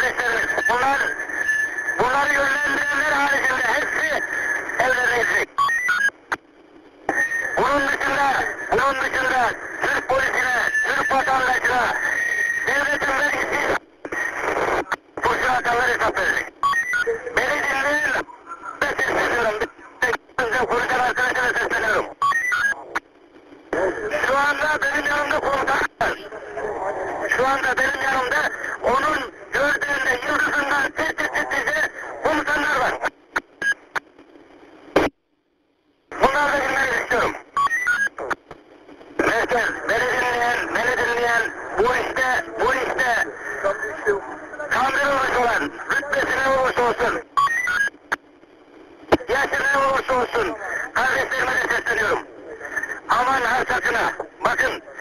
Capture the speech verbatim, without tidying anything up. kardeşlerim, bunlar, bunları yönlendirenler haricinde hepsi evlenecek. Bunun dışında, bunun dışında Türk polisine, Türk vatandaşına, devletin vergisiz kurşun atanlar hesap verecek. Beni dinleyin, ben sesleniyorum, ben kurşun arkadaşına sesleniyorum. Şu anda benim yanımda komutan var. Şu anda benim yanımda onun gördüğünde yıldızından tehdit ettiğince komutanlar var. Bunlar da dinlemek istiyorum. Mesela beni dinleyen, beni dinleyen bu işte, bu işte kandırılmış olan, rütbesi ne olursa olsun, yaşı ne olursa olsun kardeşlerime de sesleniyorum. Aman ha sakına, bakın.